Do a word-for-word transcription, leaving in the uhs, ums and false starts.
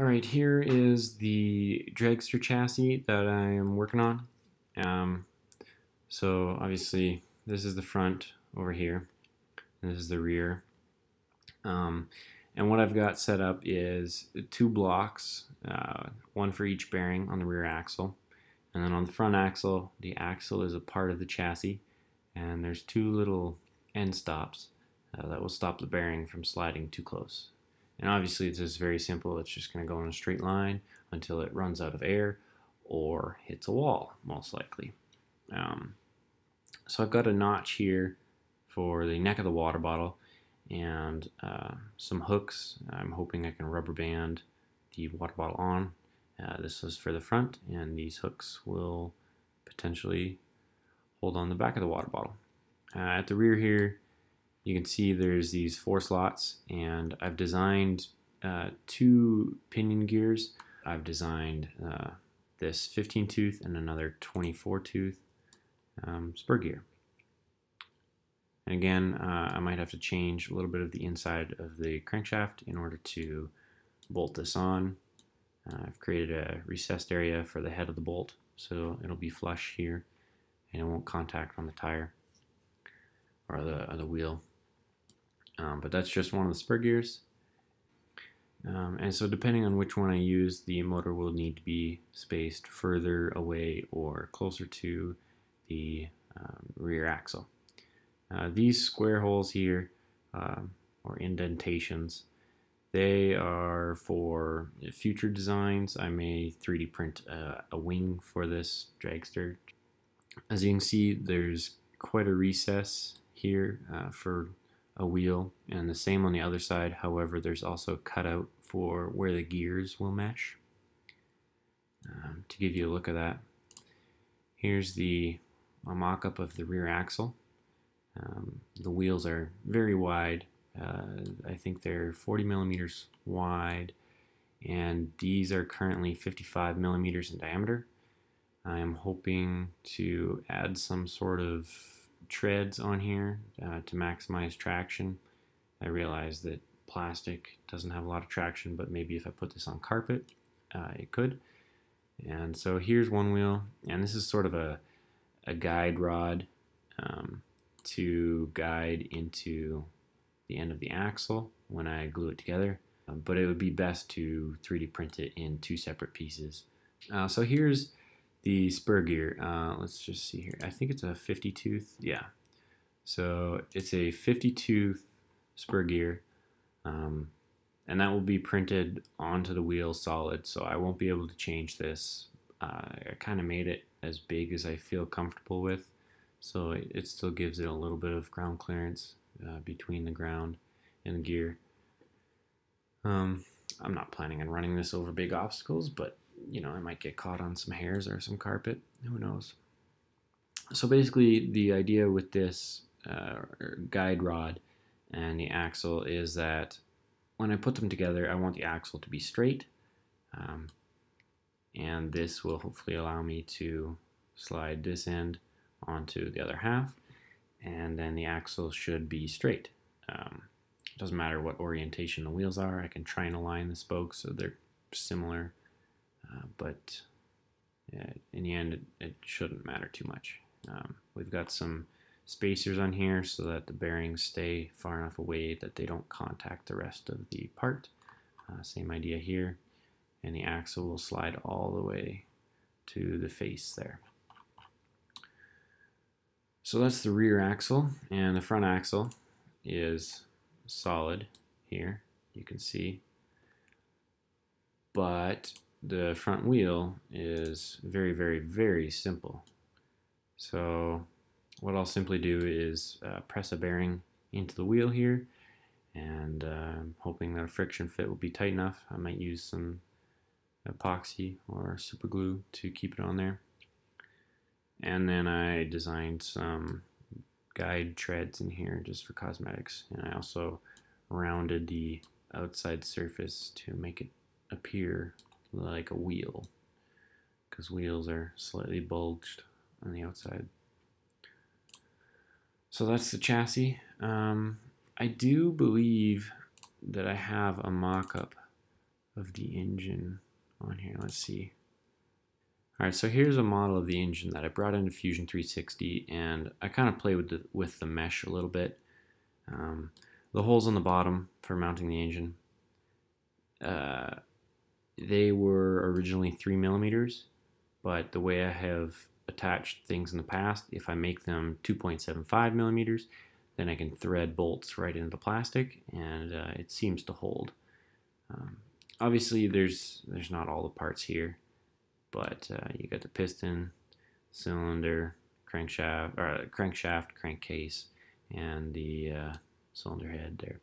All right, here is the dragster chassis that I am working on. Um, so obviously this is the front over here, and this is the rear. Um, and what I've got set up is two blocks, uh, one for each bearing on the rear axle. And then on the front axle, the axle is a part of the chassis, and there's two little end stops uh, that will stop the bearing from sliding too close. And obviously this is very simple. It's just going to go in a straight line until it runs out of air or hits a wall, most likely. Um, so I've got a notch here for the neck of the water bottle, and uh, some hooks. I'm hoping I can rubber band the water bottle on. Uh, this is for the front, and these hooks will potentially hold on the back of the water bottle. Uh, at the rear here, you can see there's these four slots, and I've designed uh, two pinion gears. I've designed uh, this fifteen tooth and another twenty-four tooth um, spur gear. And again, uh, I might have to change a little bit of the inside of the crankshaft in order to bolt this on. Uh, I've created a recessed area for the head of the bolt, so it'll be flush here and it won't contact on the tire or the, or the wheel. Um, but that's just one of the spur gears. Um, and so depending on which one I use, the motor will need to be spaced further away or closer to the um, rear axle. Uh, these square holes here, um, or indentations, they are for future designs. I may three D print a, a wing for this dragster. As you can see, there's quite a recess here uh, for a wheel, and the same on the other side. However, there's also a cutout for where the gears will mesh. Um, to give you a look at that, here's the a mock-up of the rear axle. Um, the wheels are very wide. Uh, I think they're forty millimeters wide, and these are currently fifty-five millimeters in diameter. I am hoping to add some sort of treads on here uh, to maximize traction. I realize that plastic doesn't have a lot of traction, but maybe if I put this on carpet, uh, it could. And so here's one wheel, and this is sort of a, a guide rod um, to guide into the end of the axle when I glue it together, um, but it would be best to three D print it in two separate pieces. Uh, so here's the spur gear. Uh, let's just see here. I think it's a fifty tooth. Yeah, so it's a fifty tooth spur gear, um, and that will be printed onto the wheel solid, so I won't be able to change this. Uh, I kind of made it as big as I feel comfortable with, so it, it still gives it a little bit of ground clearance Uh, between the ground and the gear. Um, I'm not planning on running this over big obstacles, but you know, I might get caught on some hairs or some carpet. Who knows? So basically, the idea with this uh, guide rod and the axle is that when I put them together, I want the axle to be straight, um, and this will hopefully allow me to slide this end onto the other half. And then the axle should be straight. Um, it doesn't matter what orientation the wheels are. I can try and align the spokes so they're similar, uh, but yeah, in the end, it, it shouldn't matter too much. Um, we've got some spacers on here so that the bearings stay far enough away that they don't contact the rest of the part. Uh, same idea here, and the axle will slide all the way to the face there. So that's the rear axle, and the front axle is solid here, you can see, but the front wheel is very, very, very simple. So what I'll simply do is uh, press a bearing into the wheel here, and uh, I'm hoping that a friction fit will be tight enough. I might use some epoxy or super glue to keep it on there. And then I designed some guide treads in here just for cosmetics. And I also rounded the outside surface to make it appear like a wheel, because wheels are slightly bulged on the outside. So that's the chassis. Um, I do believe that I have a mock-up of the engine on here. Let's see. All right, so here's a model of the engine that I brought into Fusion three sixty, and I kind of played with the, with the mesh a little bit. Um, the holes on the bottom for mounting the engine, uh, they were originally three millimeters, but the way I have attached things in the past, if I make them two point seven five millimeters, then I can thread bolts right into the plastic, and uh, it seems to hold. Um, obviously, there's there's not all the parts here, but uh, you got the piston, cylinder, crankshaft, or crankshaft, crankcase, and the uh, cylinder head there.